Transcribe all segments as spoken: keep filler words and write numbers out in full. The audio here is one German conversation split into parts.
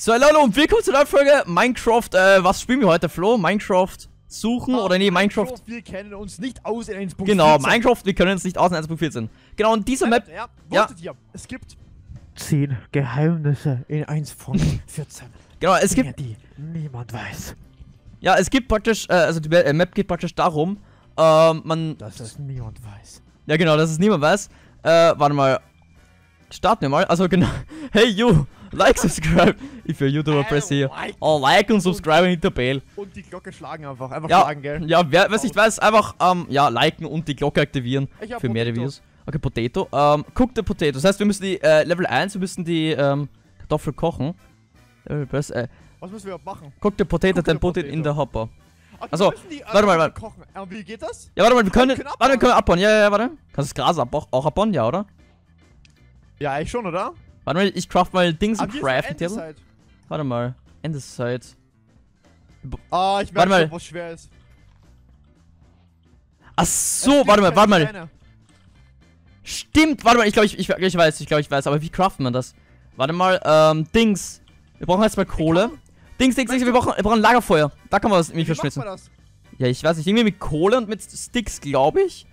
So, hallo und willkommen zu der Folge Minecraft. Äh, was spielen wir heute, Flo? Minecraft suchen oh, oder nee, Minecraft. Minecraft, wir kennen uns nicht aus in eins Punkt vierzehn. Genau, Minecraft, wir können uns nicht aus in eins Punkt vierzehn. Genau, und diese Map. Ja, ja. Ihr? Es gibt zehn Geheimnisse in eins Punkt vierzehn. Genau, es Dinge, gibt. Die niemand weiß. Ja, es gibt praktisch. Äh, also, die äh, Map geht praktisch darum, äh, man. Dass es niemand weiß. Ja, genau, dass es niemand weiß. Äh, warte mal. Starten wir mal. Also, genau. Hey, you! Like, subscribe, if you're a YouTuber, press here. Oh, like und subscribe und hit the bell. Und die Glocke schlagen einfach, einfach ja, schlagen, gell? Ja, wer es nicht weiß, einfach, ähm, ja, liken und die Glocke aktivieren für Potato. Mehr Reviews. Okay, Potato, ähm, cook the Potato. Das heißt, wir müssen die, äh, Level eins, wir müssen die, ähm, Kartoffel kochen. Level press, äh, was müssen wir überhaupt machen? Cook the Potato, then put it in the hopper. Okay, also, die, äh, warte mal, warte kochen. Und wie geht das? Ja, warte mal, wir können, können warte, wir können abbauen, ja, ja, ja, warte. Kannst du das Gras abbauen, auch abbauen, ja, oder? Ja, eigentlich schon, oder? Warte mal, ich craft mal Dings im Craften-Titel. Warte mal, Endeszeit. Ah, ich merke schon, was schwer ist. Ach so, warte mal, warte mal. Stimmt, warte mal, ich glaube, ich, ich, ich weiß, ich glaube, ich weiß, aber wie craftet man das? Warte mal, ähm, Dings. Wir brauchen erstmal Kohle. Dings, Dings, Dings, wir brauchen, wir brauchen Lagerfeuer. Da kann man das nämlich verschwitzen. Ja, ich weiß nicht, irgendwie mit Kohle und mit Sticks, glaube ich.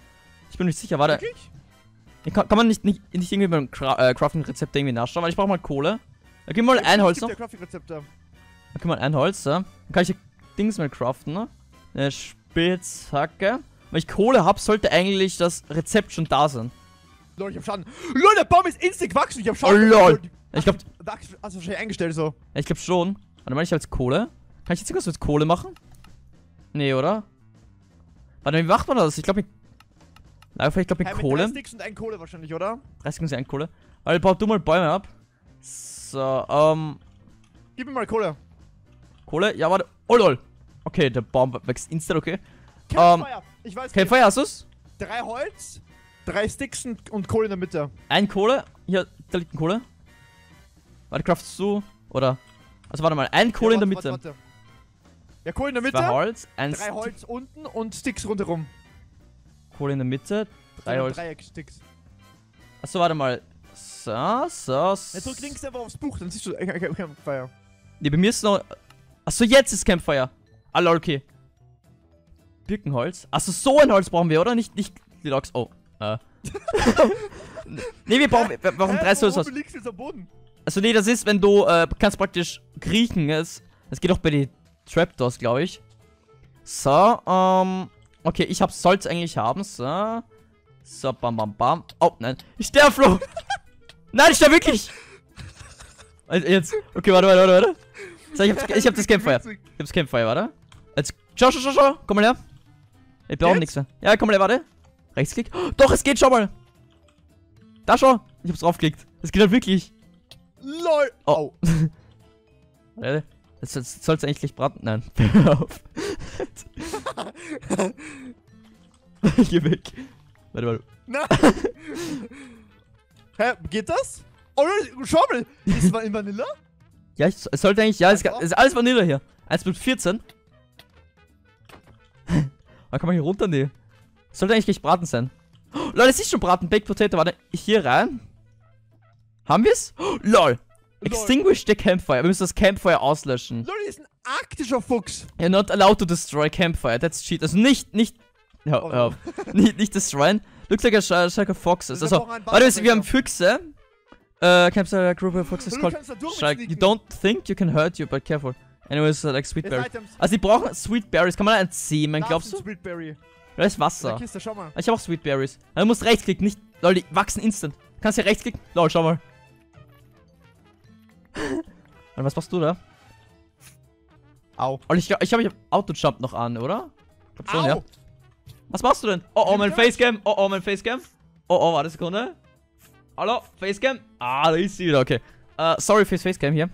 Ich bin nicht sicher, warte. Kann, kann man nicht, nicht, nicht irgendwie beim Cra äh, Crafting-Rezept irgendwie nachschauen, weil ich brauche mal Kohle. Da gib mal ein Holz noch. Da gib mal ein Holz, ja. Dann kann ich Dings mal craften, ne? Eine Spitzhacke. Wenn ich Kohle habe, sollte eigentlich das Rezept schon da sein. Lol, ich hab Schaden. Lol, der Baum ist instant gewachsen. Ich hab Schaden. Oh, lol. Ich glaub... Hast also wahrscheinlich eingestellt, so. Ja, ich glaub schon. Warte mal, ich als Kohle. Kann ich jetzt irgendwas mit Kohle machen? Nee, oder? Warte, wie macht man das? Ich glaube, ich... Na, ich glaube mit hey, Kohle. dreißig und ein Kohle wahrscheinlich, oder? dreißig und ein Kohle. Also baut du mal Bäume ab. So, ähm. Gib mir mal Kohle. Kohle? Ja, warte. Oh lol. Okay, der Baum wächst instant, okay. Kein ähm, Feuer. Ich weiß kein Feuer, hast du's? Drei Holz, drei Sticks und Kohle in der Mitte. Ein Kohle? Hier, da liegt ein Kohle. Warte, craftst du? Oder? Also warte mal, ein Kohle ja, warte, in der Mitte. Warte, warte. Ja, Kohle in der Mitte. Zwei Holz, ein drei Holz unten und Sticks rundherum. Kohle in der Mitte, drei Holz. Dreiecksticks. Achso, warte mal. So, so, so. Jetzt drück links einfach aufs Buch, dann siehst du Campfire. Ne, bei mir ist noch. Achso, jetzt ist Campfire. Ah, lol, okay. Birkenholz. Achso, so ein Holz brauchen wir, oder? Nicht, nicht die Logs. Oh. Äh. Ne, wir brauchen. Wir brauchen drei Holz. Du liegst jetzt am Boden. Also nee, das ist, wenn du äh, kannst praktisch kriechen. Es, das geht auch bei den Trapdoors, glaube ich. So, ähm. Okay, ich hab soll's eigentlich haben, so. So, bam, bam, bam. Oh, nein. Ich sterbe, Flo. Nein, ich sterbe wirklich. Jetzt. Okay, warte, warte, warte. So, ich hab, ich hab das Campfire. Ich hab das Campfire, warte. Jetzt. Schau, schau, schau, schau. Komm mal her. Ich brauche nichts mehr. Ja, komm mal her, warte. Rechtsklick. Oh, doch, es geht, schau mal. Da, schau. Ich hab's draufgeklickt. Es geht halt wirklich. LOL. Oh. Warte. Jetzt, jetzt soll's eigentlich gleich braten. Nein. Hör auf. Ich geh weg. Warte, warte. Nein! Hä, geht das? Oh, Schaubel! Ist es in Vanilla? Ja, ich, es sollte eigentlich. Ja, es ist alles Vanilla hier. eins Punkt vierzehn. Kann man hier runter? Nee. Es sollte eigentlich gleich Braten sein. Oh, lol, es ist schon Braten. Baked Potato. Warte, hier rein. Haben wir's? Oh, lol. Extinguish the Campfire. Wir müssen das Campfire auslöschen. Lol, hier ist ein arktischer Fuchs. You're not allowed to destroy Campfire. That's cheat. Also nicht, nicht, ja, oh, ja. nicht, nicht destroyen. Looks like a Shark of Foxes. Also, warte, wir haben Füchse. Äh, uh, Campfire Group of Foxes called Shark. You don't think you can hurt you, but careful. Anyways, uh, like Sweet Berries. Also, die brauchen Sweet Berries. Kann man da ein Semen, glaubst du? Da ist Wasser. Kiste, schau mal. Ich hab auch Sweet Berries. Also, du musst rechtsklicken, nicht, lol, die wachsen instant. Du kannst hier rechtsklicken. Lol, schau mal. Was machst du da? Au. Und ich glaube, ich habe ich hab Auto-Jump noch an, oder? Ich glaub schon, ja. Was machst du denn? Oh, oh, mein Facecam. Oh, oh, mein Facecam. Oh, oh, warte eine Sekunde. Hallo, Facecam. Ah, da ist sie wieder, okay. Uh, sorry fürs Facecam hier.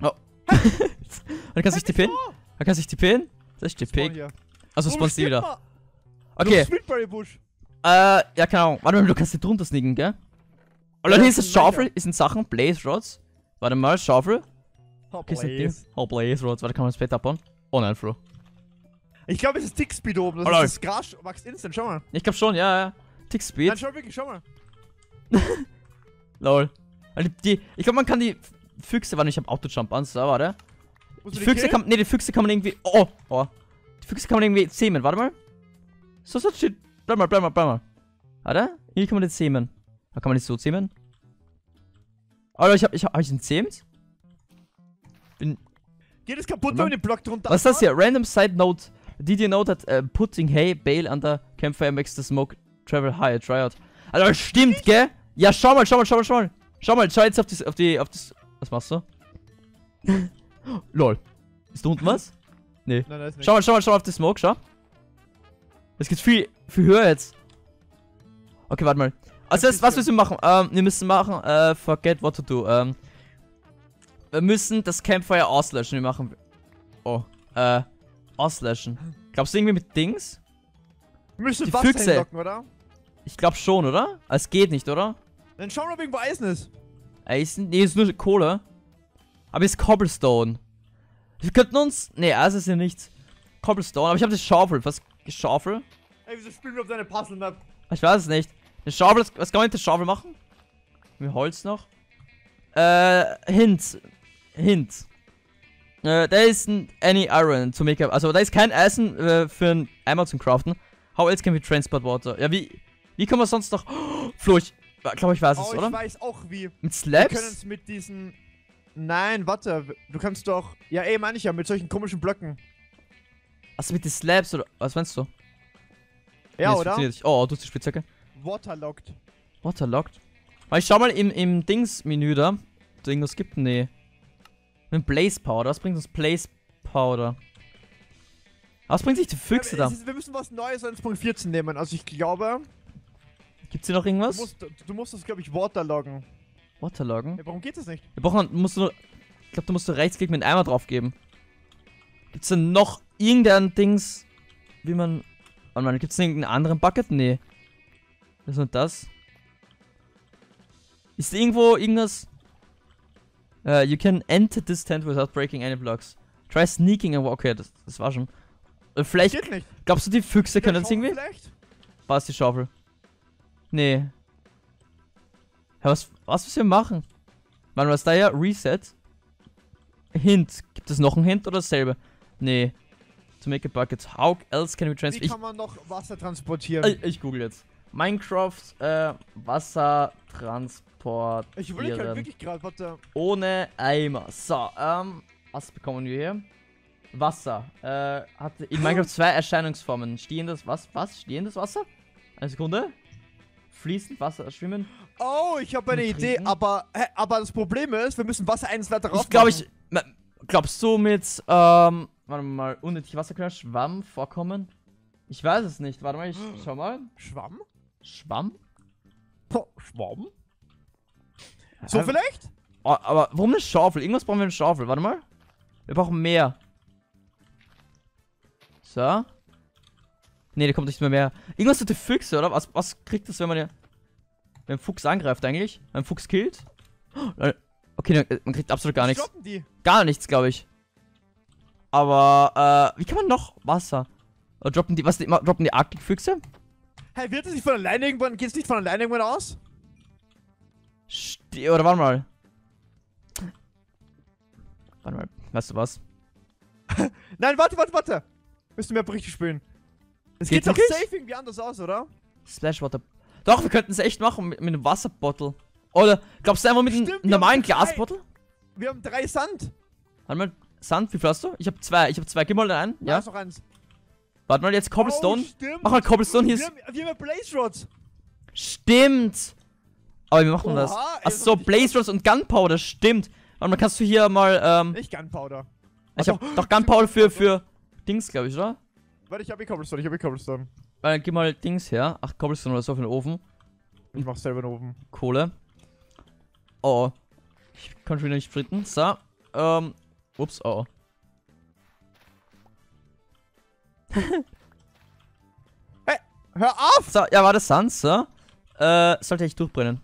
Oh. Dann kannst du dich tippen. Dann kannst du dich tippen. Das ist tippen. Also spawnst du wieder. Okay. Äh, uh, ja, keine Ahnung. Warte mal, du kannst hier drunter sneaken, gell? Oh, Leute, hier ist das Schaufel. Hier sind Sachen. Blaze Rods. Warte mal, Schaufel. Oh, Blaze. Oh, Blaze Rods. Warte, kann man das Bett abbauen? Oh nein, Flo. Ich glaube, es ist Tick-Speed oben. Das oh, ist das Gras wächst instant. Schau mal. Ich glaube schon, ja, ja. Tick-Speed. Nein, schau wirklich, schau mal. Lol. Also die, ich glaube, man kann die Füchse, warte, ich hab Autojump an, so, warte. Die Füchse kann, nee, die Füchse kann man irgendwie, oh, oh. Die Füchse kann man irgendwie zähmen, warte mal. So, so, shit. Bleib mal, bleib mal, bleib mal. Warte, hier kann man den zähmen. Da kann man nicht so zähmen. Alter, ich hab, ich hab, hab ich den zähmt? Bin... Geht es kaputt, wenn man den Block drunter... Was ist das hier? Random Side Note. D D Note hat uh, putting hay, bale under campfire makes the smoke travel higher, tryout. Alter, stimmt, ich? Gell? Ja, schau mal, schau mal, schau mal, schau mal. Schau mal, schau jetzt auf die, auf die, auf das... Was machst du? Lol. Ist da unten was? Nee. Nein, nein, schau mal, schau mal, schau mal auf die Smoke, schau. Es geht viel, viel höher jetzt. Okay, warte mal. Also, das, was müssen wir machen? Ähm, wir müssen machen, äh, forget what to do. Ähm, wir müssen das Campfire auslöschen. Wir machen... Oh, äh, auslöschen. Glaubst du irgendwie mit Dings? Wir müssen die Wasser hinlocken, oder? Ich glaub schon, oder? Es geht nicht, oder? Dann schauen wir, ob irgendwo Eisen ist. Eisen? Nee, ist nur Kohle. Aber ist Cobblestone. Wir könnten uns... Nee, Eisen ist ja nichts. Cobblestone, aber ich habe das Schaufel. Was? Schaufel? Ey, wieso spielen wir auf deine Puzzle-Map? Ich weiß es nicht. Eine Schaufel, was kann man mit der Schaufel machen? Mit Holz noch. Äh, Hint. Hint. Äh, there isn't any iron to make up. Also, da ist kein Eisen äh, für einen Eimer zum Craften. How else can we transport water? Ja, wie... Wie kann man sonst noch... Oh, Flo, ich... glaube, ich weiß oh, es, oder? Ich weiß auch wie. Mit Slabs? Wir können es mit diesen... Nein, warte. Du kannst doch... Ja, eh, meine ich ja. Mit solchen komischen Blöcken. Also mit den Slabs, oder? Was meinst du? Ja, nee, oder? Oh, du hast die Spitzhacke. Waterlocked. Waterlocked? Weil ich schau mal im, im Dings-Menü da. Irgendwas gibt nee. Ein Blaze Powder. Was bringt uns Blaze Powder? Was bringt sich die Füchse ja, da? Ist, wir müssen was Neues eins Punkt vierzehn nehmen. Also ich glaube... Gibt's hier noch irgendwas? Du musst, du musst das, glaube ich, waterloggen. Waterloggen? Ja, warum geht das nicht? Wir brauchen, musst du, ich glaube, du musst du Rechtsklick mit einem Eimer drauf geben. Gibt's denn noch irgendein Dings, wie man... Oh Mann, gibt's denn irgendeinen anderen Bucket? Nee. Das und das. Ist irgendwo irgendwas... Uh, you can enter this tent without breaking any blocks. Try sneaking and... Okay, das, das war schon. Uh, vielleicht... Geht nicht. Glaubst du, die Füchse können das irgendwie? Vielleicht? War es die Schaufel? Nee. Ja, was, was müssen wir machen? Mann, was da ja? Reset. Hint. Gibt es noch einen Hint oder dasselbe? Nee. To make a bucket. How else can we transport? Wie kann man noch Wasser transportieren? Ich, ich google jetzt. Minecraft, äh, Wasser transportieren. Ich will halt wirklich gerade, warte. Ohne Eimer. So, ähm, was bekommen wir hier? Wasser. Äh, hat in Minecraft zwei Erscheinungsformen. Stehendes, was, was? Stehendes Wasser? Eine Sekunde. Fließend, Wasser, schwimmen. Oh, ich habe eine Idee, aber, hä, aber das Problem ist, wir müssen Wasser eins weiter raus. Ich glaube, ich. Glaubst du mit, ähm, warte mal, unnötig Wasser können Schwamm vorkommen? Ich weiß es nicht, warte mal, ich schau mal. Schwamm? Schwamm? Po, Schwamm? So ähm, vielleicht? Oh, aber warum eine Schaufel? Irgendwas brauchen wir eine Schaufel, warte mal. Wir brauchen mehr. So. Ne, der kommt nicht mehr mehr. Irgendwas mit den Füchse, oder? Was, was kriegt das, wenn man den, wenn Fuchs angreift eigentlich? Wenn Fuchs killt? Okay, man kriegt absolut gar nichts. Die? Gar nichts, glaube ich. Aber, äh, wie kann man noch Wasser? Oder droppen die, was, die, droppen die Arktikfüchse? Hey, wird es nicht von alleine irgendwann, geht's nicht von alleine irgendwann aus? Ste oder warte mal. Warte mal, weißt du was? Nein, warte, warte, warte. Müsste mehr Berichte spielen. Es geht doch safe irgendwie anders aus, oder? Splashwater. Doch, wir könnten es echt machen mit, mit einem Wasserbottle. Oder glaubst du einfach mit einem normalen Glasbottle? Wir haben drei Sand. Warte mal, Sand, wie viel hast du? Ich habe zwei, ich habe zwei. Gib mal den einen. Ja, ja, ist noch eins. Warte mal, jetzt Cobblestone. Oh, mach mal Cobblestone hier. Wir ist haben, wir haben Blaze Rods. Stimmt. Aber wie machen wir das? Achso, Blaze Rods und Gunpowder, stimmt. Warte mal, kannst du hier mal, ähm... Nicht Gunpowder. Ich hab doch Gunpowder für, für Dings, glaube ich, oder? Warte, ich hab eh Cobblestone, ich hab eh Cobblestone. Weil, gib mal Dings her. Ach, Cobblestone oder so für den Ofen. Ich mach selber den Ofen. Kohle. Oh, oh. Ich kann schon wieder nicht sprinten. So. Ähm. Ups, oh. Hey, hör auf! So, ja, war das Sand, so. Äh, sollte ich durchbrennen.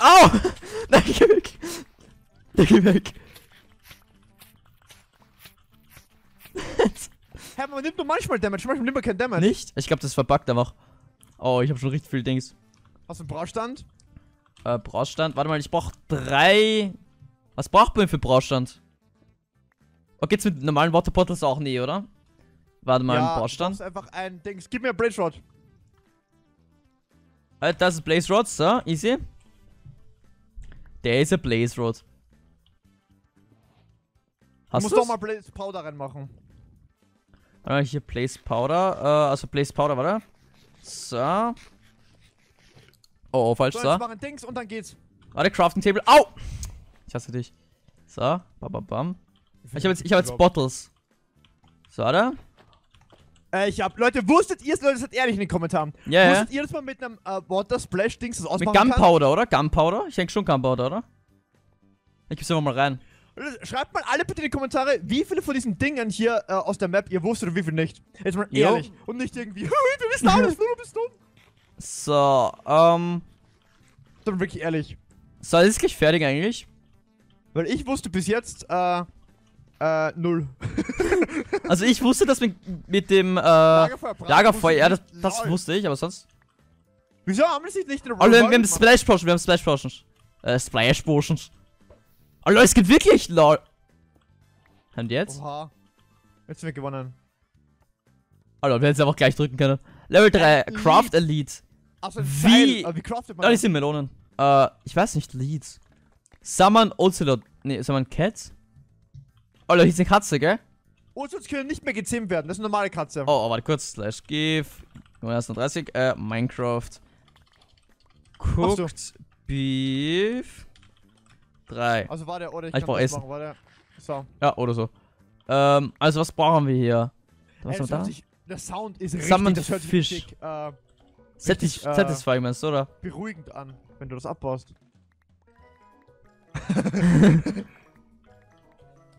Au! Nein, geh weg! Geh weg! Hä, man nimmt nur manchmal Damage, manchmal nimmt man kein Damage. Nicht? Ich glaube, das ist verbuggt einfach. Oh, ich habe schon richtig viel Dings. Hast du einen Braustand? Äh, Braustand? Warte mal, ich brauche drei Was braucht man für Braustand? Oh, geht's mit normalen Waterbottles auch nie, oder? Warte mal, ja, Braustand. Das ist einfach ein Dings. Gib mir ein Blaze Rod. Halt, das ist Blaze Rod, so, easy. Der ist ein Blaze Rod. Hast du musst du's? Doch mal Blaze Powder reinmachen. Ah, hier Blaze Powder. Äh, also Blaze Powder, warte. So. Oh, oh falsch, so. so. Jetzt machen Dings und dann geht's. Ah, der Crafting Table. Au! Ich hasse dich. So, bam, bam, bam. Ich, ich habe jetzt, ich hab jetzt Bottles. So, oder? Äh, ich hab, Leute, wusstet ihr es, Leute, das hat ehrlich in den Kommentaren. Ja, yeah, Wusstet yeah. ihr, dass man mit einem äh, Water Splash Dings das ausmachen kann? Mit Gunpowder, kann? oder? Gunpowder? Ich denke schon Gunpowder, oder? Ich geb's einfach mal rein. Schreibt mal alle bitte in die Kommentare, wie viele von diesen Dingern hier äh, aus der Map ihr wusstet und wie viele nicht. Jetzt mal Yo. ehrlich und nicht irgendwie, wir wissen alles, du bist dumm. So, ähm... Dann wirklich ehrlich. So, das ist gleich fertig eigentlich. Weil ich wusste bis jetzt, äh... Äh, null. Also ich wusste, dass mit, mit dem, äh... Lagerfeuer, Lagerfeuer ja, das, das wusste ich, aber sonst... Wieso haben wir das nicht in der Rolle? Oh, wir, wir haben Splash Potions, wir haben Splash Potions. Äh, Splash Potions. Oh Leute, es gibt wirklich LOL. Und jetzt? Oha. Jetzt sind wir gewonnen. Oh Leute, wir hätten es einfach gleich drücken können. Level drei, Elite. Craft Elite. Also wie? Wie craftet man? Oh, die sind Melonen. Äh, ich weiß nicht, Leads. Summon Ocelot. Ne, Summon Cats? Oh Leute, hier ist eine Katze, gell? Ocelots können nicht mehr gezähmt werden, das ist eine normale Katze. Oh, oh warte kurz. Slash GIF. neununddreißig. Äh, Minecraft. Cooked Beef. drei. Also war der, oder ich, ich brauche Essen. Machen, war der. So. Ja, oder so. Ähm, also was brauchen wir hier? Was haben wir da? Sich, der Sound ist Summon richtig, das Fisch. Richtig, äh, richtig äh, satisfying, meinst du, oder? Beruhigend an, wenn du das abbaust.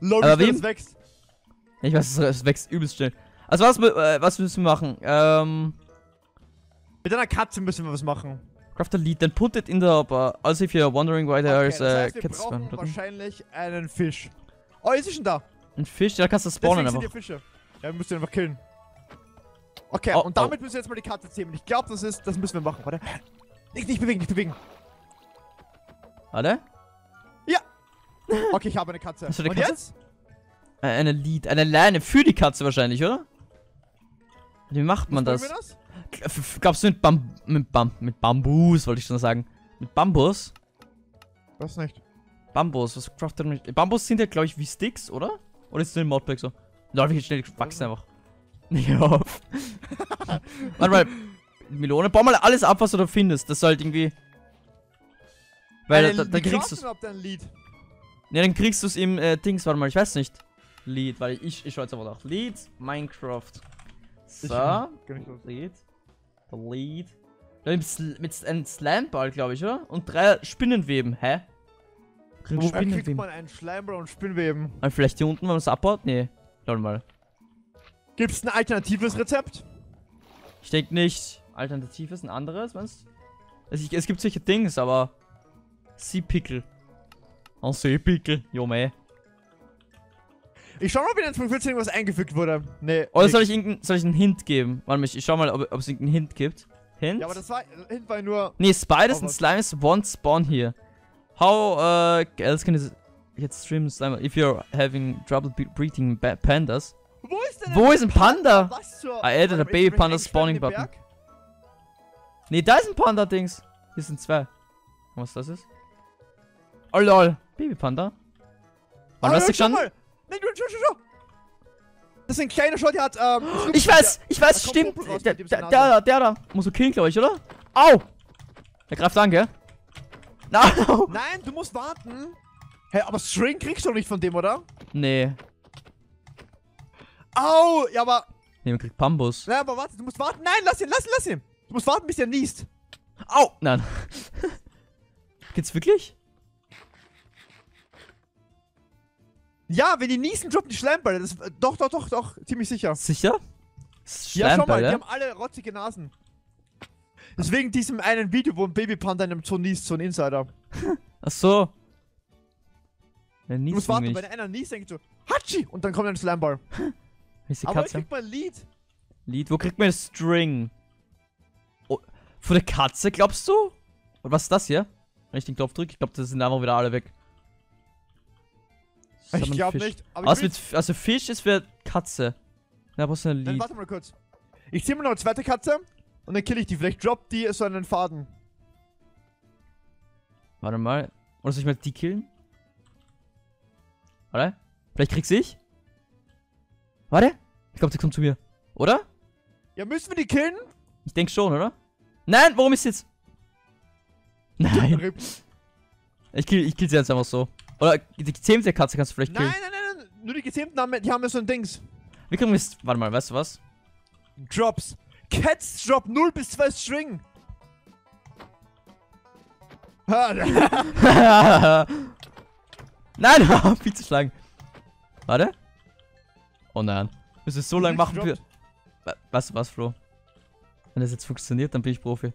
Logisch, aber das wächst. Ich weiß, es wächst übelst schnell. Also was, äh, was müssen wir machen? Ähm... Mit einer Katze müssen wir was machen. Craft a lead, then put it in the hopper. Also if you're wondering why there okay, is a das heißt, wir Kids brauchen wahrscheinlich einen Fisch. Oh, ist schon da. Ein Fisch? Ja, da kannst du spawnen einfach. Fische. Ja, wir müssen den einfach killen. Okay, oh, und damit oh. müssen wir jetzt mal die Karte zähmen. Ich glaube, das ist, das müssen wir machen, warte. Nicht, nicht bewegen, nicht bewegen. Alle? Ja. Okay, ich habe eine Katze. Hast du eine und Katze? Jetzt? Eine Lead, eine Leine für die Katze wahrscheinlich, oder? Wie macht man das? das? Glaubst du mit Bam mit, Bam mit Bambus, wollte ich schon sagen. Mit Bambus? Was nicht? Bambus, was craftet man nicht? Bambus sind ja, glaube ich, wie Sticks, oder? Oder ist es nur im Modpack so? Leute, ich schnell gewachsen einfach. Nicht auf. Warte mal, Melone, bau mal alles ab, was du da findest. Das soll halt irgendwie... Weil, Weil da, dann kriegst du es... Ne, dann kriegst du es im äh, Dings, warte mal, ich weiß nicht. Lead, weil ich, ich schaue jetzt aber nach. Lead, Minecraft. So, Lead. Lead. Mit einem Slimeball, glaube ich, oder? Und drei Spinnenweben, hä? Wo kriegt man einen Schleimball und Spinnweben? Ah, vielleicht hier unten, wenn man es abbaut? Nee, lol mal. Gibt's ein alternatives Rezept? Ich denke nicht. Alternatives, ein anderes, meinst du? Es, es gibt solche Dings, aber... Seepickel. Oh, Seepickel, jo mei. Ich schau mal, ob in den fünfzehn irgendwas eingefügt wurde. Nee. Oder soll ich, soll ich einen Hint geben? Warte mal, ich schau mal, ob, ob es irgendeinen Hint gibt. Hint? Ja, aber das war, Hint war nur... Nee, Spiders and Slimes won't spawn here. How uh, else can you get stream slime if you're having trouble breeding pandas? Wo ist denn Wo ist ein Panda? Panda? Was zur I added a baby panda spawning button. Ne, da ist ein Panda-Dings. Hier sind zwei. Was das ist? Oh lol. Baby Panda. Wann hast du gestanden? Nein, du, schau, schau, schau. Das ist ein kleiner Schott, der hat, ähm... Ich weiß, ich weiß, stimmt. Der da, der da. Muss du killen, glaube ich, oder? Au! Der greift an, gell? No. Nein, du musst warten. Hä, hey, aber String kriegst du nicht von dem, oder? Nee. Au, ja, aber... Nee, man kriegt Bambus. Ja, aber warte, du musst warten. Nein, lass ihn, lass ihn, lass ihn. Du musst warten, bis er niest. Au, nein. Geht's wirklich? Ja, wenn die niesen, droppen die Schleimbälle. Das, doch, doch, doch, doch, ziemlich sicher. Sicher? Ja, schau mal, die haben alle rotzige Nasen. Deswegen diesem einen Video, wo ein Babypanda in einem Zoo niest, so ein Insider. Ach so. Du musst warten, wenn einer niest, denkst du, Hatschi! Und dann kommt ein Slimeball. Aber ich krieg mal ein Lied. Lied? Wo kriegt man das String? Oh, von der Katze, glaubst du? Und was ist das hier? Wenn ich den Knopf drücke, ich glaube, das sind einfach wieder alle weg. Ich glaube nicht. Aber also, mit, also Fisch ist für Katze. Da brauchst du ein Lied. Dann warte mal kurz. Ich zieh mir noch eine zweite Katze und dann kill ich die. Vielleicht droppt die so einen Faden. Warte mal. Oder soll ich mal die killen? Warte. Vielleicht krieg's ich? Warte. Ich glaube, die kommt zu mir. Oder? Ja, müssen wir die killen? Ich denke schon, oder? Nein, warum ist jetzt? Nein. Ich kill, ich kill sie jetzt einfach so. Oder die gezähmte Katze kannst du vielleicht killen. Nein, nein, nein, nein. Nur die gezähmten haben, die haben ja so ein Dings. Wir kriegen jetzt. Warte mal, weißt du was? Drops. Cats drop null bis zwei String. Nein, viel zu schlagen. Warte. Oh nein. Müssen wir so lange machen für. Weißt du was, Flo? Wenn das jetzt funktioniert, dann bin ich Profi.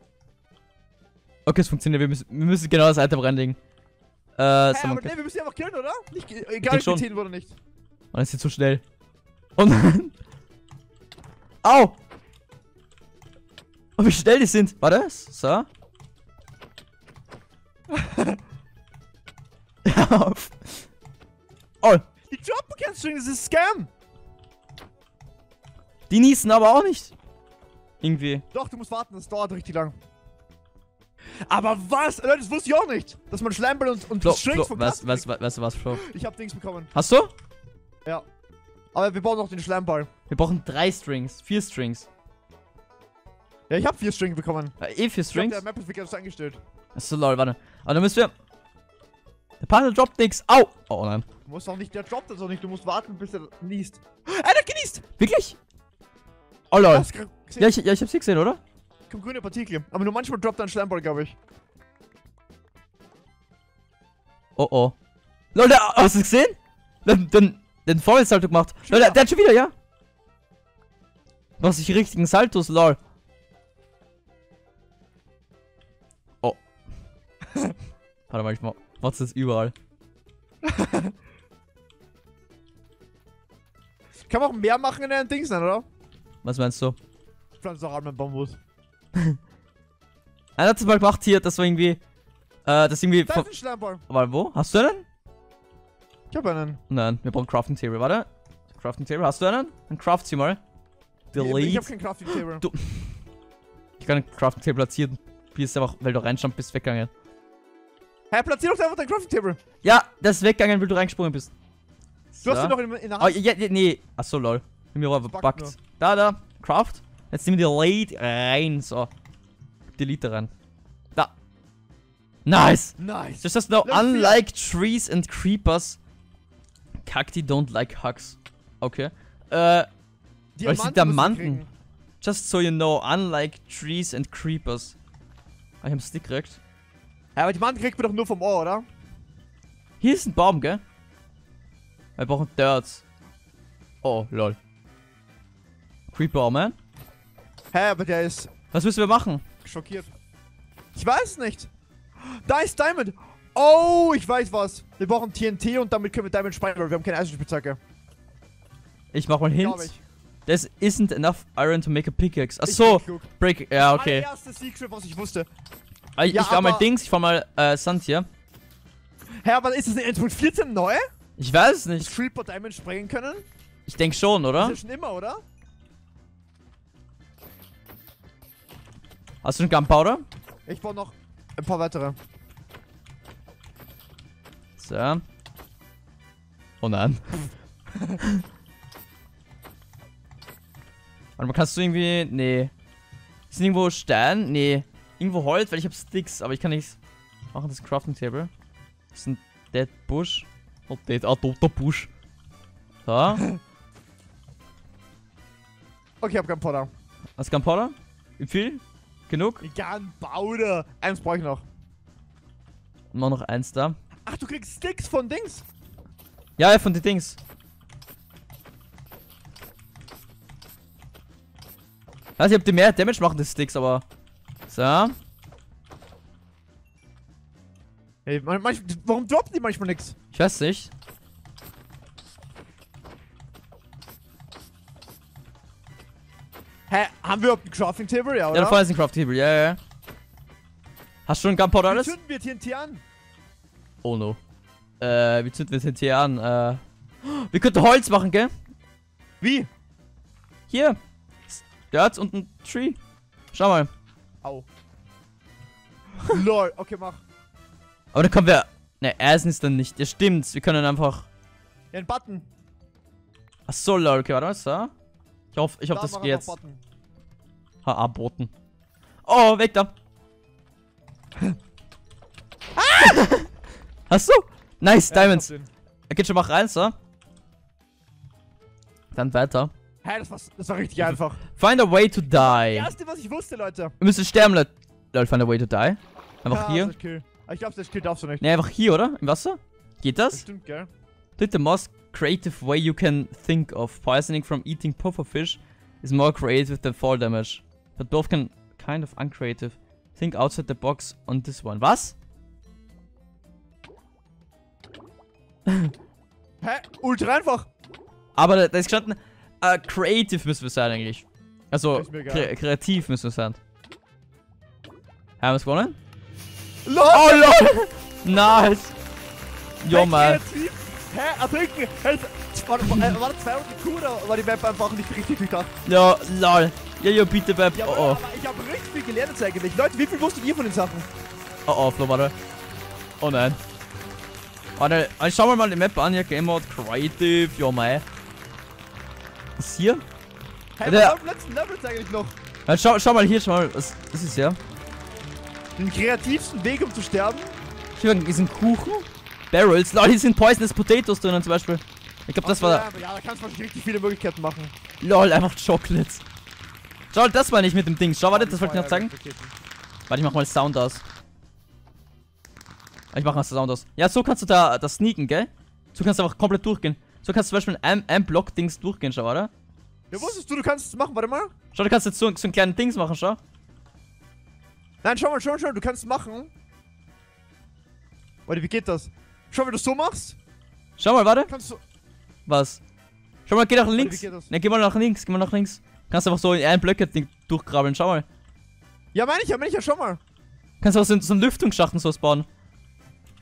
Okay, es funktioniert. Wir müssen, wir müssen genau das Item reinlegen. Äh, hey, so aber nee, wir müssen ja einfach killen, oder? Nicht, egal, ob gezielt wurde oder nicht. Man ist hier zu schnell. Oh nein. Au! Oh, wie schnell die sind. Warte, so. Auf. Oh. Die droppen kein String, das ist Scam. Die niesen aber auch nicht. Irgendwie. Doch, du musst warten, das dauert richtig lang. Aber was? Leute, das wusste ich auch nicht. Dass man Schleimball und, und Flo, Strings Flo, von Katzen was, was, was, weißt du was, Flo? Ich hab Dings bekommen. Hast du? Ja. Aber wir brauchen noch den Schleimball. Wir brauchen drei Strings. Vier Strings. Ja, ich hab vier Strings bekommen. Ja, eh vier Strings? Ich glaub, der Map-Picker ist eingestellt. Achso, lol, warte. Aber dann müssen wir... Der Partner droppt nix. Au! Oh nein. Du musst auch nicht... Der droppt das auch nicht. Du musst warten, bis er niest. Er hat genießt! Wirklich? Oh lol. Ja, ich, ja, ich hab's nicht gesehen, oder? Kommt grüne Partikel. Aber nur manchmal droppt ein Schleimball, glaube ich. Oh oh. Leute, hast du es gesehen? Den, den, den vollen Salto gemacht. Leute, der, der hat schon wieder, ja? Was ich richtigen Saltos, lol. Oh. Warte mal, ich mach, mach's jetzt überall. Kann man auch mehr machen in den Dings, oder? Was meinst du? Ich pflanze auch an meinen Bambus. Einer hat es mal gemacht hier, das war irgendwie. Äh, das irgendwie. Da ist ein Schleimball. Warte, wo? Hast du einen? Ich hab einen. Nein, wir brauchen Crafting Table, warte. Crafting Table, hast du einen? Dann craft sie mal. Delete. Ich hab kein Crafting Table. Du. Ich kann den Crafting Table platzieren. Hier ist einfach, weil du reinstammt bist, weggegangen. Hä, hey, platzier doch einfach dein Crafting Table. Ja, das ist weggegangen, weil du reingesprungen bist. So. Du hast ihn doch in, in der Hand. Oh, ja, ja, nee. Achso, lol. Bin mir buggt. Da, da. Craft. Jetzt nehmen wir die Delete rein, so. Delete rein. Da. Nice! Nice! Das heißt, no, unlike trees and creepers, Cacti don't like hugs. Okay. Äh, was sind Diamanten? Just so you know, unlike trees and creepers. Ah, ich hab's Stick gekriegt. Ja, aber Diamanten kriegt man doch nur vom Ohr, oder? Hier ist ein Baum, gell? Wir brauchen Dirts. Oh, lol. Creeper, man. Hä, hey, aber der ist... Was müssen wir machen? Schockiert. Ich weiß nicht. Da ist Diamond. Oh, ich weiß was. Wir brauchen T N T und damit können wir Diamond speichern, weil wir haben keine Eisenspitzhacke. Ich mach mal hin. There isn't enough iron to make a pickaxe. Achso. Break. Ja, okay. Das erste Secret, was ich wusste. Ich, ja, ich war mal Dings, ich war mal äh, Sand hier. Hä, hey, aber ist das in eins Punkt vierzehn neu? Ich weiß es nicht. Dass Creeper Diamond sprengen können? Ich denke schon, oder? Das ist ja schon immer, oder? Hast du einen Gunpowder? Ich brauche noch ein paar weitere. So. Oh nein. Warte mal, kannst du irgendwie... Nee. Ist irgendwo Stein? Nee. Irgendwo Holz, weil ich habe Sticks, aber ich kann nichts machen. Das Crafting Table. Das ist ein Dead Bush. Oh, Dead. Ah, toter Busch. So. Okay, ich hab Gunpowder. Hast du Gunpowder? Wie viel? Genug? Gunpowder. Eins brauche ich noch. Und noch eins da. Ach, du kriegst Sticks von Dings? Ja, ja, von den Dings. Also, ich hab die mehr Damage machen, die Sticks, aber. So. Hey, manch, warum droppen die manchmal nichts? Ich weiß nicht. Hä, haben wir überhaupt ein Crafting Table? Ja, oder? Ja, da vorne ist ein Crafting Table, ja, ja, ja. Hast du schon Gunpowder alles? Wie zünden wir T N T an? Oh no. Äh, wie zünden wir T N T an? Äh, Wir könnten Holz machen, gell? Wie? Hier. Dirt und ein Tree. Schau mal. Au. Lol, okay, mach. Aber dann können wir... Ne, Eisen ist dann nicht. Ja, stimmt's. Wir können einfach... Ja, einen Button. Ach so, lol. Okay, warte mal. So. Ich hoffe, ich hoffe, das geht jetzt. H A Boten. Oh, weg da. Ah! Hast du? Nice, ja, Diamonds. Okay, schon mach rein, so. Dann weiter. Hä, hey, das, war, das war richtig einfach. Find a way to die. Das erste, was ich wusste, Leute. Wir müssen sterben, Leute. Leute, find a way to die. Einfach ja, hier. Okay. Ich glaube, das Kill darfst du nicht. Ne, einfach hier, oder? Im Wasser? Geht das? Das stimmt, gell? Did the most creative way you can think of poisoning from eating pufferfish is more creative than fall damage. But both can kind of uncreative. Think outside the box on this one. Was? Hä? Ultra einfach! Aber da, da ist gestanden, uh, creative müssen wir sein eigentlich. Also, kre kreativ müssen wir sein. Haben wir es gewonnen? LOL! Oh, LOL! Nice! Jo, mal. Hä? Ertrinken! War, war, war das zwei Runden cool oder war die Map einfach nicht richtig gedacht? Ja, lol. Ja, ja, bitte, Map. Ja, oh, oh. Aber ich habe richtig viel gelernt jetzt eigentlich. Leute, wie viel wusstet ihr von den Sachen? Oh, oh, Flo, warte. Oh nein. Warte, also, schauen wir mal die Map an. Hier, Game Mode, Creative, ja, mei. Was hier? Hey, was auf dem letzten Level ist eigentlich noch? Ja, schau, schau mal hier, schau mal. Was, was ist hier? Den kreativsten Weg, um zu sterben? Hier ist ein Kuchen. Barrels. Leute, hier sind Poisonous Potatoes drinnen zum Beispiel. Ich glaube, das okay, war... Ja, da kannst du richtig viele Möglichkeiten machen. Lol, einfach Chocolates. Schau, das war nicht mit dem Ding. Schau, warte, das wollte ich noch zeigen. Warte, ich mach mal Sound aus. Ich mach mal Sound aus. Ja, so kannst du da, da sneaken, gell? So kannst du einfach komplett durchgehen. So kannst du zum Beispiel in einem, einem Block-Dings durchgehen, schau, oder? Ja, wusstest du, du kannst es machen, warte mal. Schau, du kannst jetzt so, so einen kleinen Dings machen, schau. Nein, schau mal, schau mal, schau mal, du kannst es machen. Warte, wie geht das? Schau, wenn du es so machst. Schau mal, warte. Kannst du... Was? Schau mal, geh nach links. Ne, geh mal nach links, geh mal nach links. Kannst einfach so in einen Blöcke-Ding durchkrabbeln, schau mal. Ja, meine ich ja, meine ich ja, schau mal. Kannst du auch so, so einen Lüftungsschacht und sowas bauen.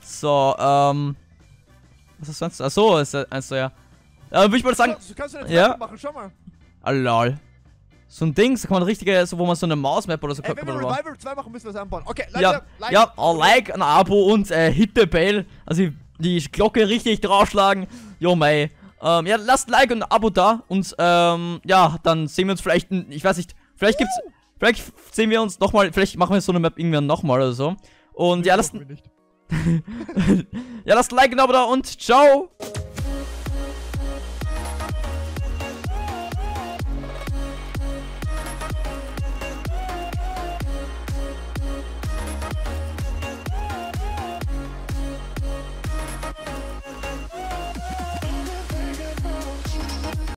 So, ähm... Was ist sonst? Achso, ist eins so, ja. Aber würde ich mal sagen... Du kannst ja eine Treppe machen, schau mal. Ah, lol. So ein Ding, so kann man richtig, so, wo man so eine Mausmap oder so... Ey, wenn wir Revival zwei machen, müssen wir das anbauen. Okay, like, ja, like, ja, oh, like, ein Abo und äh, hit the bell. Also die Glocke richtig draufschlagen. Jo, mei. Ähm, ja, lasst ein Like und ein Abo da. Und, ähm, ja, dann sehen wir uns vielleicht, in, ich weiß nicht, vielleicht gibt's... Uh. Vielleicht sehen wir uns nochmal, vielleicht machen wir so eine Map irgendwann nochmal oder so. Und ich ja, lasst... ja, lasst ein Like, ein Abo da und ciao!